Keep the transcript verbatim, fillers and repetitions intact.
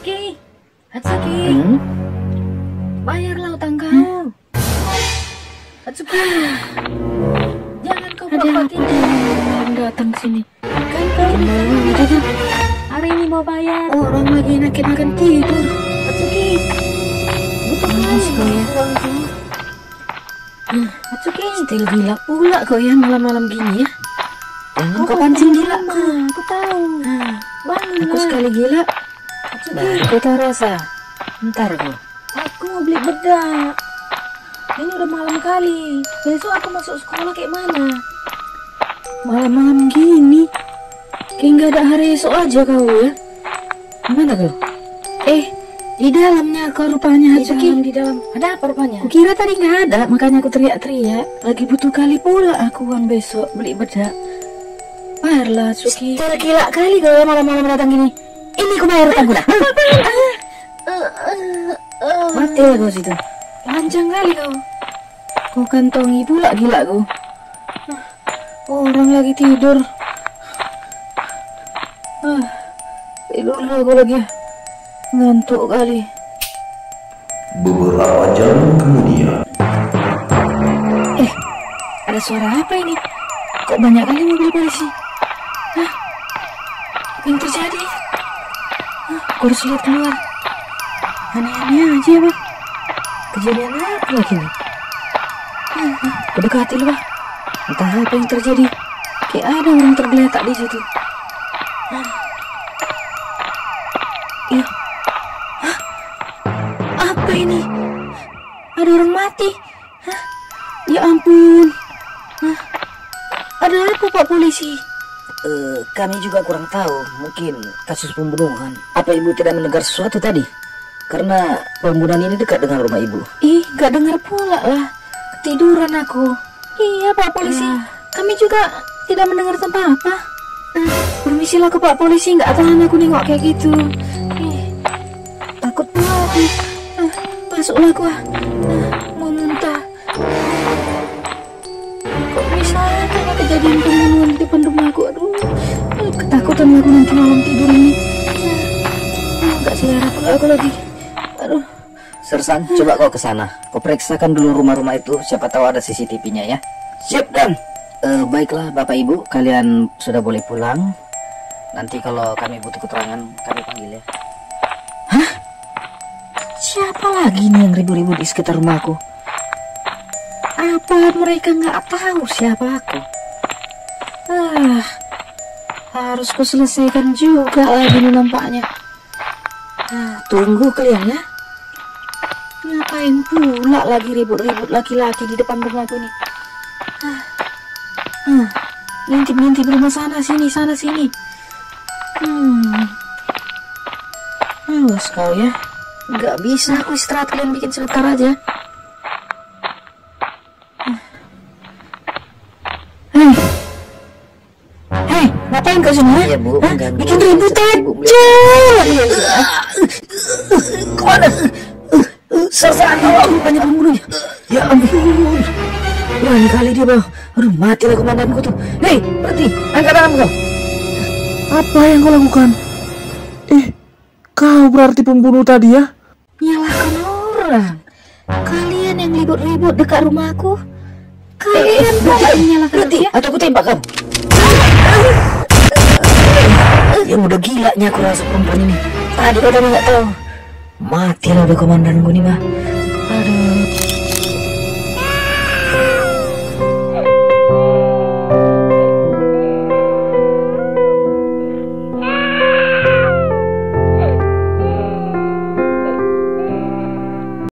Hatsaki, Hatsaki, hmm? Bayarlah utang kau. Hmm? Hatsuki, jangan kau berpaling. Orang datang sini. Kan kau tidak. Hari ini mau bayar. Orang lagi enak-enakan tidur. Hatsuki, butuh kau. Hatsuki, still gila pula kau ya malam-malam gini ya. Jangan kau pancing gila. Aku tahu. Aku sekali gila. Baik, kita rasa. Ntar kau. Aku mau beli bedak. Ini udah malam kali. Besok aku masuk sekolah kayak mana? Malam-malam gini, kayak nggak ada hari esok aja kau ya. Mana kau? Eh, di dalamnya kau rupanya Hatsuki. Di dalam, ada apa rupanya? Kukira tadi nggak ada, makanya aku teriak-teriak. Lagi butuh kali pula aku uang besok beli bedak. Bayarlah Hatsuki. Tergila kali kau ya malam-malam datang gini. Ini aku bayar utangku dah. Mati lah kau situ. Panjang kali kau. Kau kantongi pula gila kau. Orang lagi tidur. Ah, tidurlah kau lagi. Ngantuk kali. Beberapa jam kemudian. Eh, ada suara apa ini? Kok banyak kali mobil polisi? Hah? Yang terjadi? Aku harus lihat keluar. Aneh-aneh aja ya, Pak. Kejadian apa lagi nih? Kedekati lu, Pak. Entah apa yang terjadi. Kayak ada orang tergeletak di situ. Iya. Hah? Apa ini? Ada orang mati. Hah? Ya ampun. Hah? Ada apa, Pak Polisi? Uh, kami juga kurang tahu, mungkin kasus pembunuhan. Apa ibu tidak mendengar sesuatu tadi? Karena pembunuhan ini dekat dengan rumah ibu. Ih, gak dengar pula lah. Ketiduran aku. Iya, Pak Polisi. Uh. Kami juga tidak mendengar tanpa apa. Uh, permisilah ke Pak Polisi, gak tahan aku nengok kayak gitu. Uh, takut pula aku. Uh, masuklah aku. Uh, mau muntah. Kok bisa ada kejadian pembunuhan di depan rumah aku? Aduh, ketakutan aku nanti malam tidur ini. Enggak siaran aku lagi. Aduh. Sersan, coba kau ke sana. Kau periksakan dulu rumah-rumah itu, siapa tahu ada C C T V-nya ya. Siap, Dan. Uh, baiklah Bapak Ibu, kalian sudah boleh pulang. Nanti kalau kami butuh keterangan, kami panggil ya. Hah? Siapa lagi nih yang ribu-ribu di sekitar rumahku? Apa mereka nggak tahu siapa aku? Ah, harus ku selesaikan juga lagi nih nampaknya. Ah, tunggu kalian ya. Ngapain pula lagi ribut-ribut laki-laki di depan rumahku nih? Ah, ah, ngintip-ngintip rumah sana sini sana sini. Hmm, halus kau ya. Nggak bisa aku istirahat kalian bikin sebentar aja. Ngapain kau semua? Iya, Bu. Bikin ribut aja. Kau ada? Sersan, tolong. Banyak pembunuhnya. Ya ampun. Berani kali dia, Bang. Aduh, matilah komandanku tuh. Hei, berhenti. Angkat tangan kau. Apa yang kau lakukan? Eh, kau berarti pembunuh tadi ya? Nyalahkan orang. Kalian yang ribut-ribut dekat rumahku. Kalian boleh menyalahkan aku ya? Atau aku tembak kau. Yang udah gilanya aku rasa perempuan ini. Tadi katanya nggak tahu. Matilah udah komandanku nih, Mah.